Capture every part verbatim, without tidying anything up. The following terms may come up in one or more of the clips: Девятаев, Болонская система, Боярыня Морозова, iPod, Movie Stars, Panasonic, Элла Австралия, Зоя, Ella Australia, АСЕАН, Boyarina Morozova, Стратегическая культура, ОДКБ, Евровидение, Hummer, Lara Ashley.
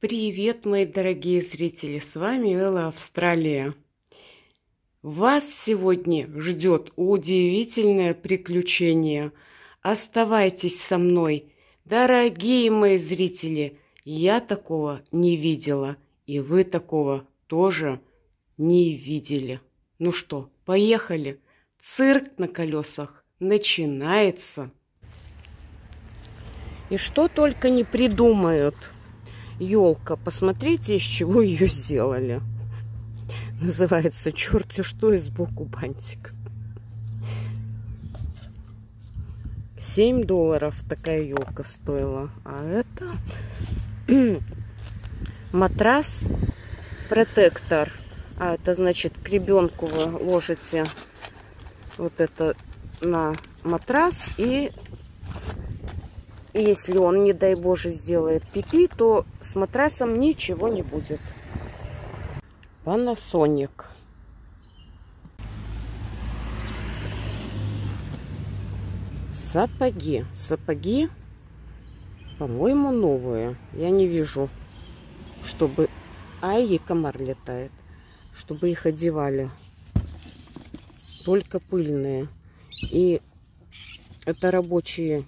Привет, мои дорогие зрители! С вами Элла Австралия. Вас сегодня ждет удивительное приключение. Оставайтесь со мной, дорогие мои зрители. Я такого не видела, и вы такого тоже не видели. Ну что, поехали! Цирк на колесах начинается. И что только не придумают. Елка, посмотрите, из чего ее сделали. Называется «Черти что» и сбоку бантик. семь долларов такая елка стоила. А это матрас протектор. А это значит, к ребенку вы ложите вот это на матрас, и если он, не дай боже, сделает пипи, то с матрасом ничего не будет. Panasonic. Сапоги. Сапоги, по-моему, новые. Я не вижу, чтобы... Ай, и комар летает. Чтобы их одевали. Только пыльные. И это рабочие...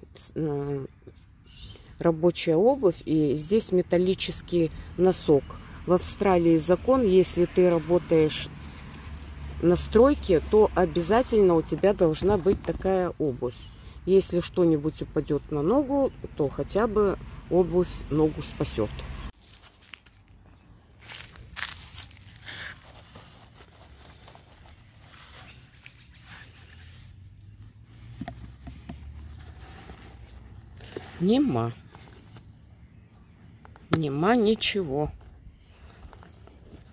рабочая обувь, и здесь металлический носок. В Австралии закон: если ты работаешь на стройке, то обязательно у тебя должна быть такая обувь. Если что-нибудь упадет на ногу, то хотя бы обувь ногу спасет. Нема. Нема ничего.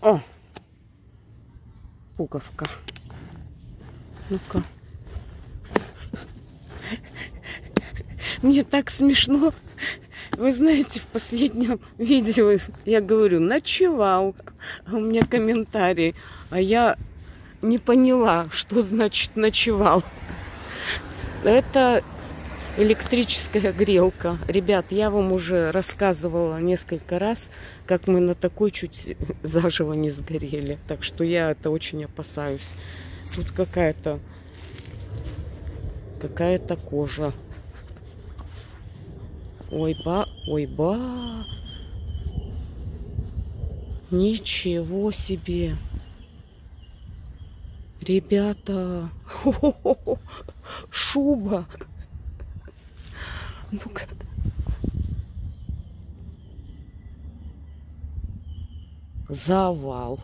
О! Пуговка. Ну-ка. Мне так смешно. Вы знаете, в последнем видео я говорю: ночевал. У меня комментарий. А я не поняла, что значит ночевал. Это... электрическая грелка. Ребят, я вам уже рассказывала несколько раз, как мы на такой чуть заживо не сгорели. Так что я это очень опасаюсь. Тут какая-то... Какая-то кожа. Ой-ба, ой-ба. Ничего себе. Ребята. Хо-хо-хо. Шуба. Ну-ка. Завал.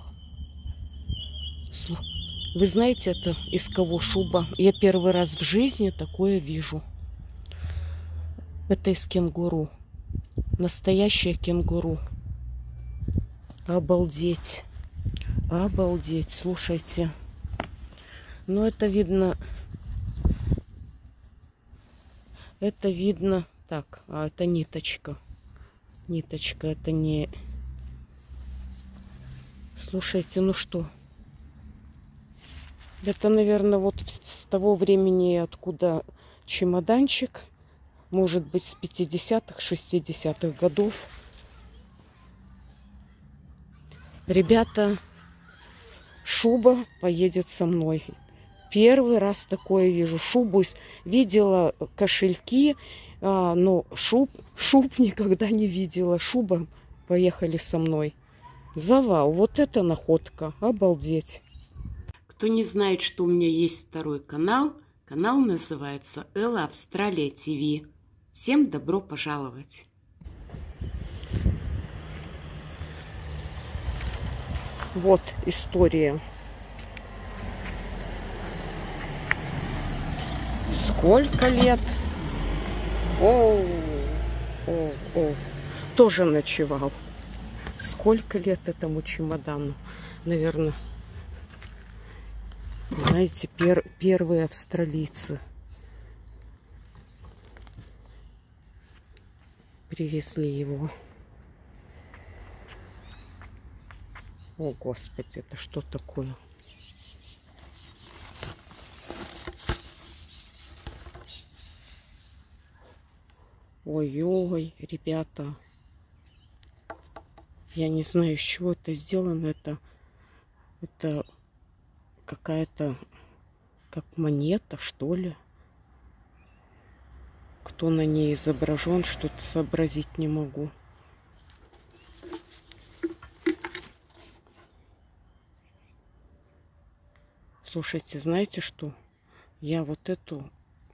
Вы знаете, это из кого шуба? Я первый раз в жизни такое вижу. Это из кенгуру. Настоящее кенгуру. Обалдеть. Обалдеть. Слушайте. Ну, это видно... Это видно... Так, а это ниточка. Ниточка, это не... Слушайте, ну что? Это, наверное, вот с того времени, откуда чемоданчик. Может быть, с пятидесятых, шестидесятых годов. Ребята, шуба поедет со мной. Первый раз такое вижу. Шубу видела, кошельки, но шуб, шуб никогда не видела. Шуба, поехали со мной. Завал. Вот это находка. Обалдеть. Кто не знает, что у меня есть второй канал, канал называется Ella Australia ти ви. Всем добро пожаловать. Вот история. Сколько лет? Оу, оу, оу. Тоже ночевал. Сколько лет этому чемодану? Наверное, знаете, пер первые австралийцы привезли его. О, Господи, это что такое? Ой-ой, ребята. Я не знаю, из чего это сделано. Это, это какая-то как монета, что ли. Кто на ней изображен, что-то сообразить не могу. Слушайте, знаете что? Я вот эту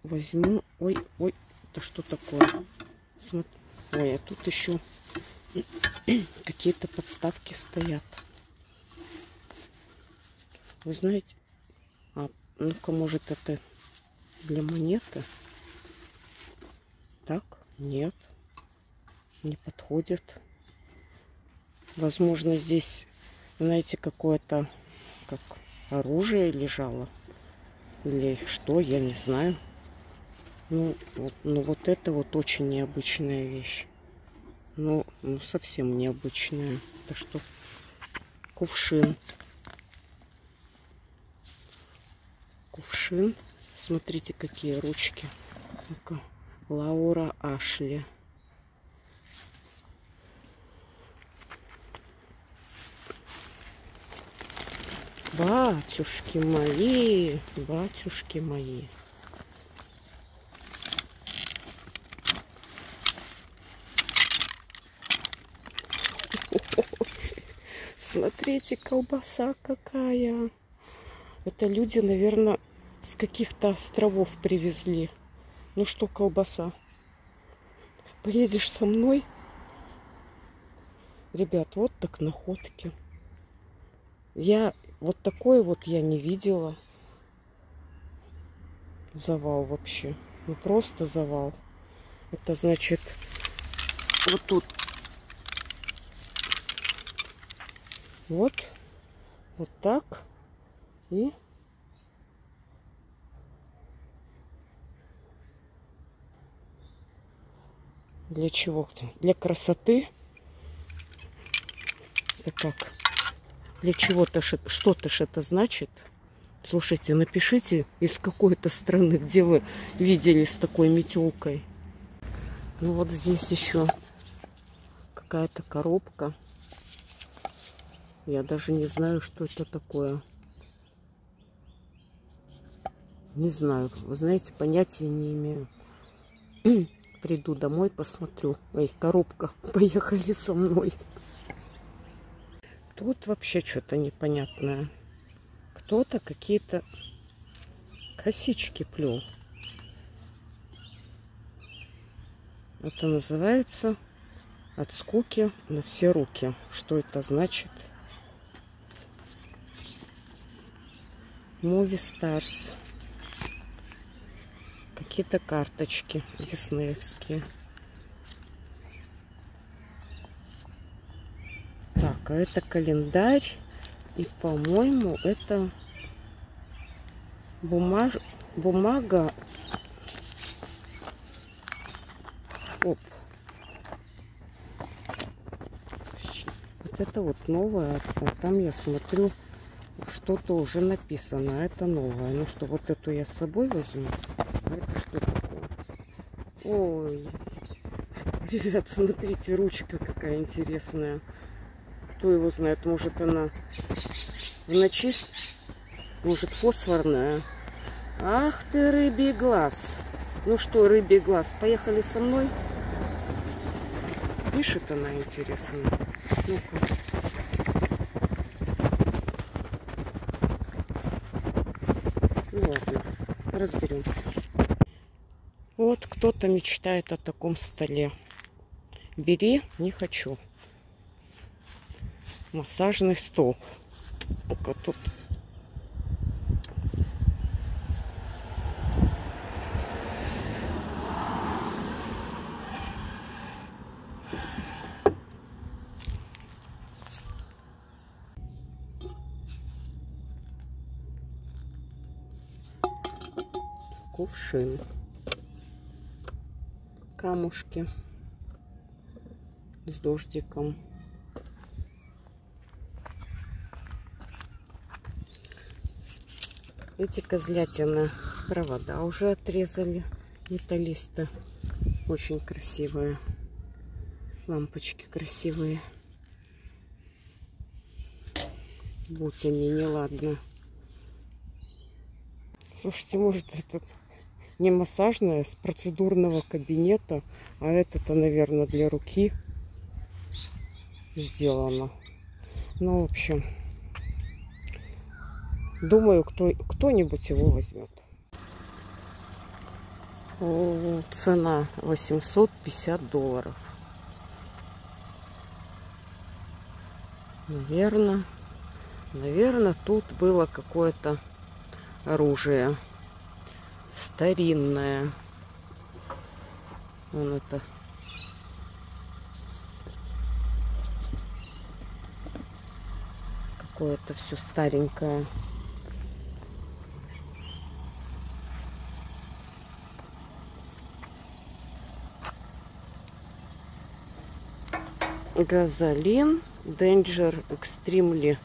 возьму. Ой, ой, это что такое? Смотри. Ой, а тут еще какие-то подставки стоят. Вы знаете... А, ну-ка, может, это для монеты? Так, нет. Не подходит. Возможно, здесь, знаете, какое-то... как оружие лежало. Или что, я не знаю. Ну, вот, ну, вот это вот очень необычная вещь. Ну, ну совсем необычная. Это что? Кувшин. Кувшин. Смотрите, какие ручки. Ну-ка. Лаура Ашли. Батюшки мои, батюшки мои. Смотрите, колбаса какая. Это люди, наверное, с каких-то островов привезли. Ну что, колбаса? Поедешь со мной? Ребят, вот так находки. Я вот такое вот я не видела. Завал вообще. Ну просто завал. Это значит вот тут. Вот, вот так и для чего? Для красоты? Это как? Для чего-то, что-то ж это значит? Слушайте, напишите, из какой-то страны, где вы видели с такой метелкой. Ну вот здесь еще какая-то коробка. Я даже не знаю, что это такое. Не знаю. Вы знаете, понятия не имею. Приду домой, посмотрю. Ой, коробка. Поехали со мной. Тут вообще что-то непонятное. Кто-то какие-то косички плел. Это называется «От скуки на все руки». Что это значит? Movie Stars. Какие-то карточки диснеевские. Так, а это календарь. И, по-моему, это бумаж... бумага. Оп. Вот это вот новое. А там я смотрю... Что-то уже написано, это новое. Ну что, вот эту я с собой возьму? А это что такое? Ой, ребят, смотрите, ручка какая интересная. Кто его знает, может она в ночи, может фосфорная. Ах ты, рыбий глаз. Ну что, рыбий глаз, поехали со мной? Пишет она интересно. Ну-ка. Разберемся. Вот кто-то мечтает о таком столе. Бери, не хочу. Массажный стол. Только тут. Кувшин, камушки с дождиком, эти козлятина провода уже отрезали, металлисты, очень красивые, лампочки красивые, Будь они неладно. Слушайте, может, это не массажная, с процедурного кабинета, а это-то, наверное, для руки сделано. Ну, в общем, думаю, кто, кто-нибудь его возьмет. О, цена восемьсот пятьдесят долларов. Наверное, наверное, тут было какое-то оружие старинное. Вон это. Какое-то все старенькое. Газолин Danger Extremely.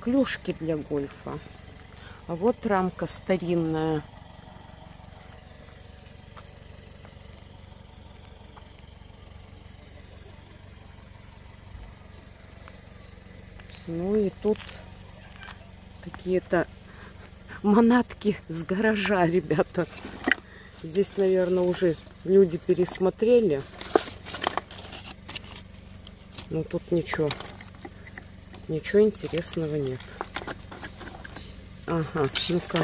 Клюшки для гольфа. А вот рамка старинная. Ну и тут какие-то манатки с гаража, ребята. Здесь, наверное, уже люди пересмотрели. Но тут ничего. Ничего интересного нет. Ага, ну-ка.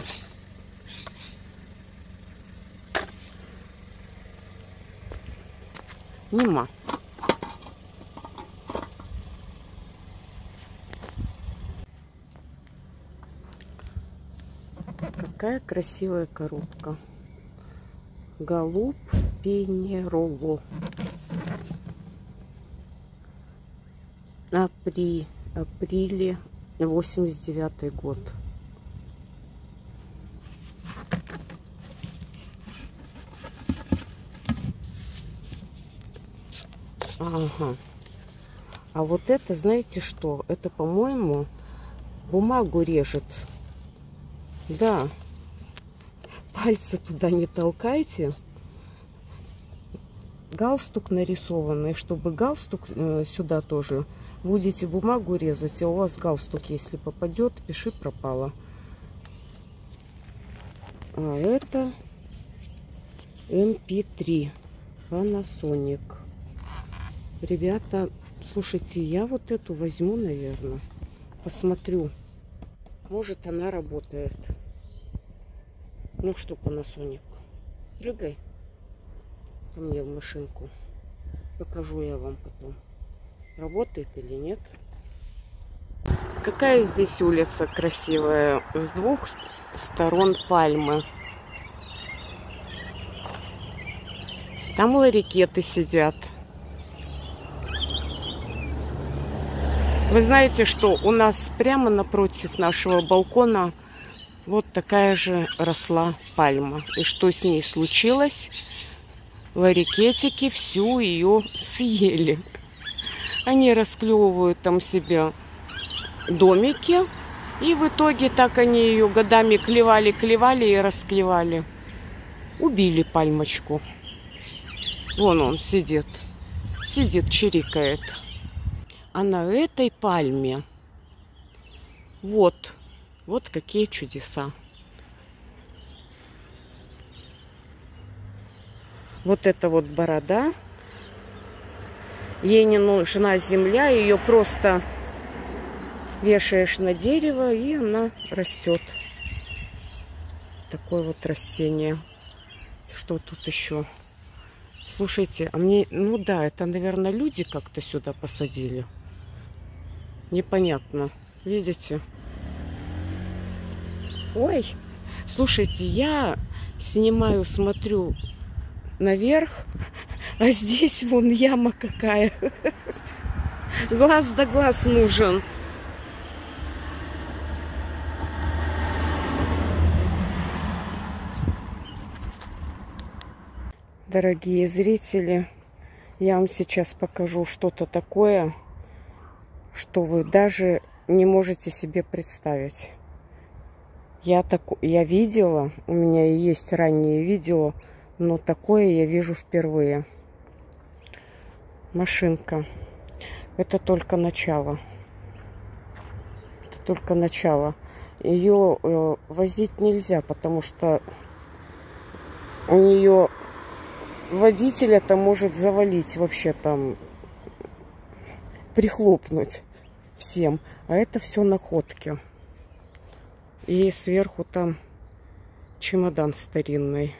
Нема. Какая красивая коробка. Голубь Пенероло. А при апреле восемьдесят девятый год. Ага. А вот это, знаете что? Это, по-моему, бумагу режет. Да. Пальцы туда не толкайте. Галстук нарисованный, чтобы галстук э, сюда тоже. Будете бумагу резать, а у вас галстук, если попадет, пиши пропало. А это эм пи три Panasonic. Ребята, слушайте, я вот эту возьму, наверное. Посмотрю. Может, она работает. Ну что, Panasonic, прыгай ко мне в машинку. Покажу я вам потом, работает или нет. Какая здесь улица красивая. С двух сторон пальмы. Там ларикеты сидят. Вы знаете, что у нас прямо напротив нашего балкона вот такая же росла пальма. И что с ней случилось? Ларикетики всю ее съели. Они расклевывают там себе домики. И в итоге так они ее годами клевали, клевали и расклевали. Убили пальмочку. Вон он сидит. Сидит, чирикает. А на этой пальме вот, вот какие чудеса. Вот это вот борода. Ей не нужна земля, ее просто вешаешь на дерево, и она растет. Такое вот растение. Что тут еще? Слушайте, а мне... Ну да, это, наверное, люди как-то сюда посадили. Непонятно. Видите? Ой! Слушайте, я снимаю, смотрю... наверх, а здесь вон яма какая. Глаз да глаз нужен. Дорогие зрители, я вам сейчас покажу что-то такое, что вы даже не можете себе представить. Я, так, я видела, у меня и есть ранние видео, но такое я вижу впервые. Машинка. Это только начало. Это только начало. Ее э, возить нельзя, потому что у нее водителя-то может завалить, вообще там прихлопнуть всем. А это все находки. И сверху там чемодан старинный.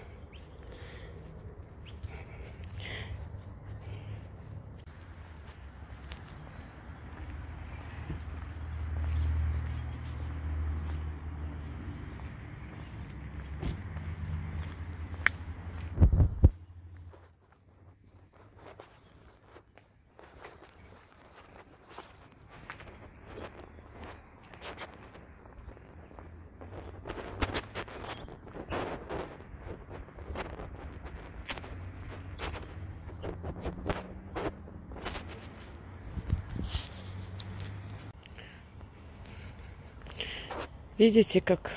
Видите, как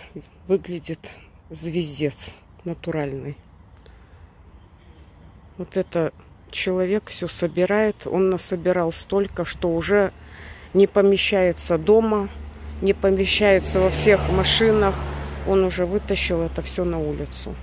выглядит звездец натуральный. Вот это человек все собирает. Он насобирал столько, что уже не помещается дома, не помещается во всех машинах. Он уже вытащил это все на улицу.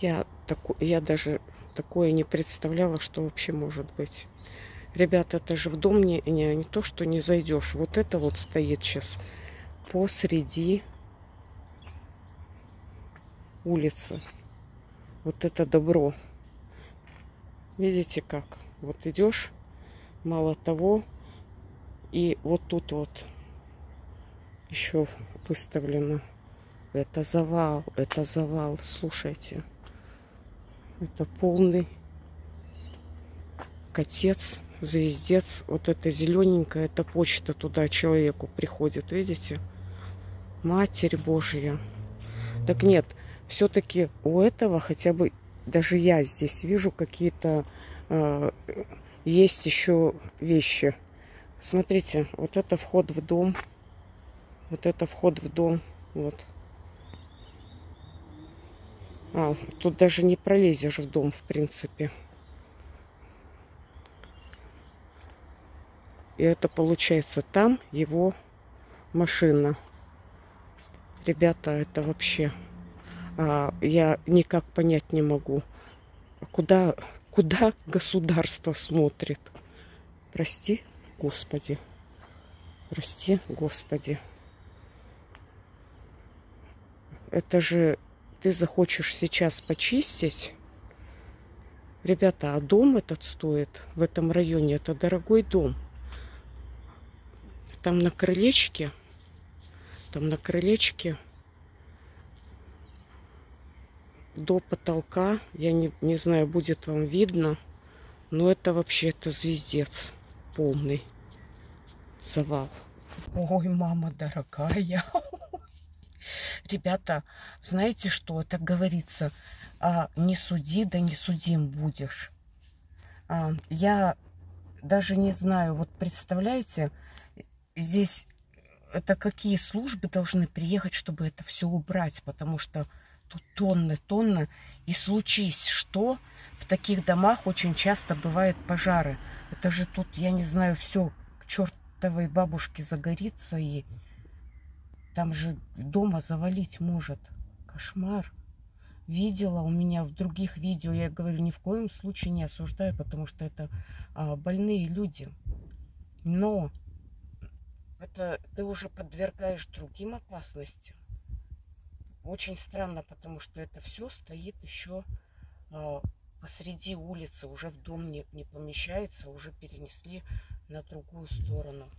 Я, так, я даже такое не представляла, что вообще может быть. Ребята, это же в дом не, не, не то, что не зайдешь. Вот это вот стоит сейчас посреди улицы. Вот это добро. Видите как? Вот идешь, мало того, и вот тут вот еще выставлено. Это завал, это завал, слушайте. Это полный катец, звездец. Вот это зелененькое, это почта туда человеку приходит, видите? Матерь Божья. Так нет, все-таки у этого хотя бы, даже я здесь вижу какие-то, э, есть еще вещи. Смотрите, вот это вход в дом. Вот это вход в дом, вот. А, тут даже не пролезешь в дом, в принципе. И это получается там его машина. Ребята, это вообще... А, я никак понять не могу, куда, куда государство смотрит. Прости, Господи. Прости, Господи. Это же... Ты захочешь сейчас почистить. Ребята, а дом этот стоит в этом районе. Это дорогой дом. Там на крылечке. Там на крылечке. До потолка. Я не, не знаю, будет вам видно. Но это вообще это звездец. Полный завал. Ой, мама дорогая. Ребята, знаете что? Так говорится, а, не суди, да не судим будешь. А, я даже не знаю, вот представляете, здесь это какие службы должны приехать, чтобы это все убрать, потому что тут тонны, тонны. И случись, что в таких домах очень часто бывают пожары. Это же тут, я не знаю, все к чертовой бабушке загорится и... Там же дома завалить может. Кошмар. Видела у меня в других видео. Я говорю, ни в коем случае не осуждаю, потому что это а, больные люди. Но это ты уже подвергаешь другим опасностям. Очень странно, потому что это все стоит еще а, посреди улицы. Уже в дом не, не помещается, уже перенесли на другую сторону.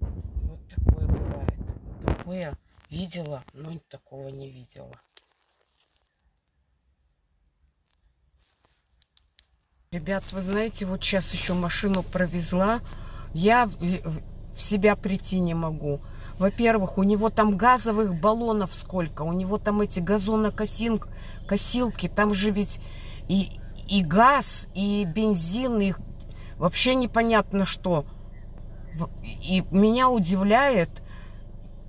Вот такое бывает. Такое видела, но такого не видела. Ребят, вы знаете, вот сейчас еще машину провезла. Я в себя прийти не могу. Во-первых, у него там газовых баллонов сколько, у него там эти газонокосилки, там же ведь и, и газ, и бензин, и вообще непонятно что. И меня удивляет,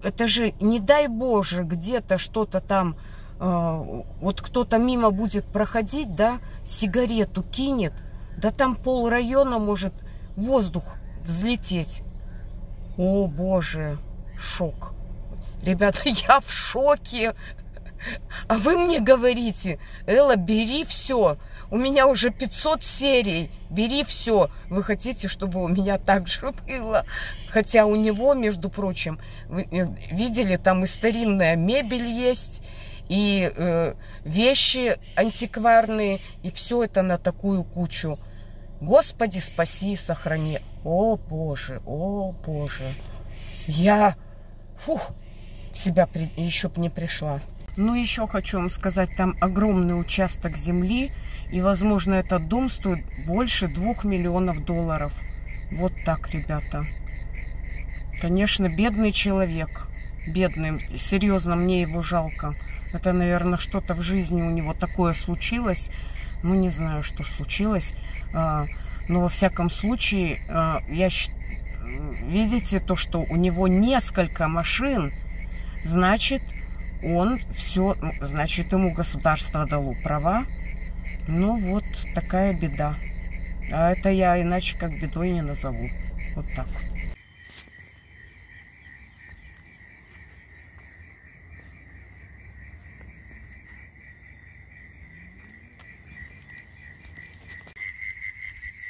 это же, не дай Боже, где-то что-то там, э, вот кто-то мимо будет проходить, да, сигарету кинет, да там пол района может воздух взлететь. О, Боже, шок. Ребята, я в шоке. А вы мне говорите: Элла, бери все. У меня уже пятьсот серий. Бери все. Вы хотите, чтобы у меня так же было? Хотя у него, между прочим, вы видели, там и старинная мебель есть, и э, вещи антикварные, и все это на такую кучу. Господи, спаси и сохрани. О, Боже, о, Боже. Я, фух, в себя при... еще б не пришла. Ну, еще хочу вам сказать, там огромный участок земли, и, возможно, этот дом стоит больше двух миллионов долларов. Вот так, ребята. Конечно, бедный человек, бедный. Серьезно, мне его жалко. Это, наверное, что-то в жизни у него такое случилось. Ну, не знаю, что случилось. Но, во всяком случае, я считаю, видите, то, что у него несколько машин, значит, он все, значит, ему государство дало права. Ну, вот такая беда. А это я иначе как бедой не назову. Вот так.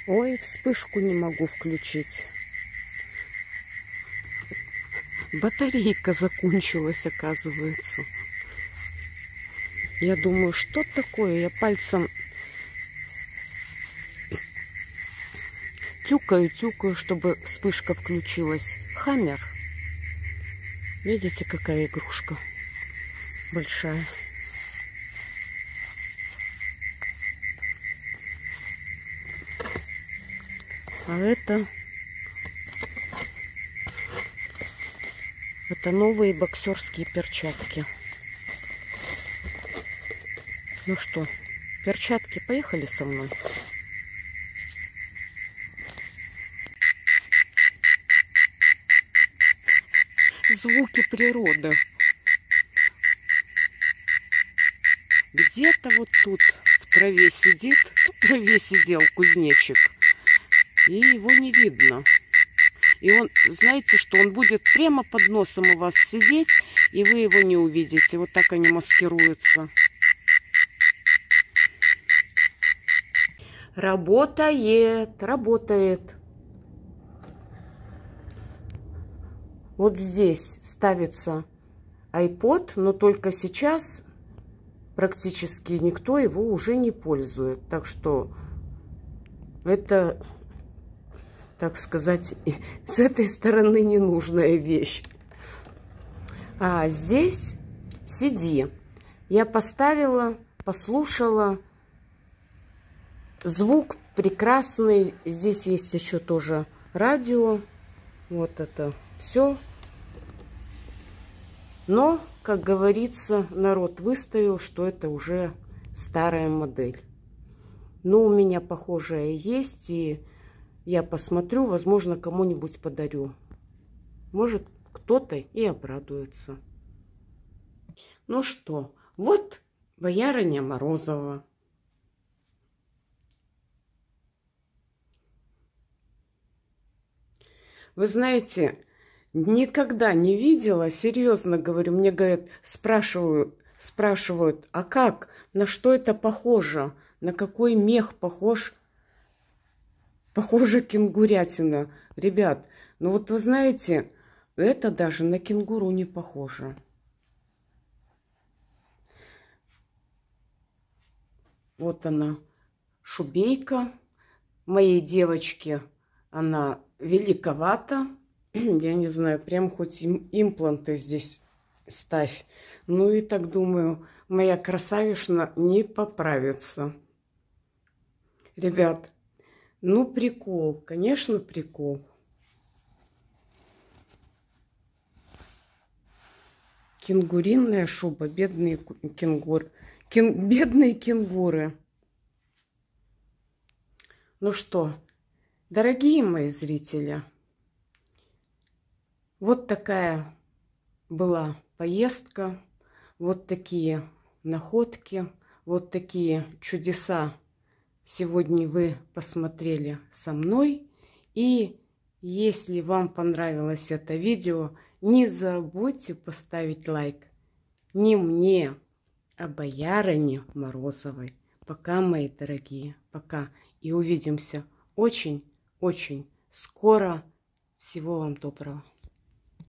Ой, вспышку не могу включить. Батарейка закончилась, оказывается. Я думаю, что такое? Я пальцем тюкаю-тюкаю, чтобы вспышка включилась. Хаммер. Видите, какая игрушка большая. А это... Это новые боксерские перчатки. Ну что, перчатки, поехали со мной. Звуки природы. Где-то вот тут в траве сидит, в траве сидел кузнечик. И его не видно. И он, знаете, что он будет прямо под носом у вас сидеть, и вы его не увидите. Вот так они маскируются. Работает, работает. Вот здесь ставится iPod, но только сейчас практически никто его уже не пользует. Так что это... так сказать, с этой стороны ненужная вещь. А здесь си ди. Я поставила, послушала. Звук прекрасный. Здесь есть еще тоже радио. Вот это все. Но, как говорится, народ выставил, что это уже старая модель. Но у меня похожая есть, и я посмотрю, возможно, кому-нибудь подарю. Может, кто-то и обрадуется. Ну что, вот боярыня Морозова. Вы знаете, никогда не видела, серьезно говорю, мне говорят, спрашивают, спрашивают, а как, на что это похоже, на какой мех похож? Похоже, кенгурятина. Ребят, ну вот вы знаете, это даже на кенгуру не похоже. Вот она, шубейка. Моей девочке она великовата. Я не знаю, прям хоть импланты здесь ставь. Ну и так думаю, моя красавишна не поправится. Ребят, ну, прикол, конечно, прикол. Кенгуринная шуба. Бедные кенгур. Кен... Бедные кенгуры. Ну что, дорогие мои зрители, вот такая была поездка, вот такие находки, вот такие чудеса сегодня вы посмотрели со мной. И если вам понравилось это видео, не забудьте поставить лайк не мне, а Боярине Морозовой. Пока, мои дорогие, пока. И увидимся очень-очень скоро. Всего вам доброго.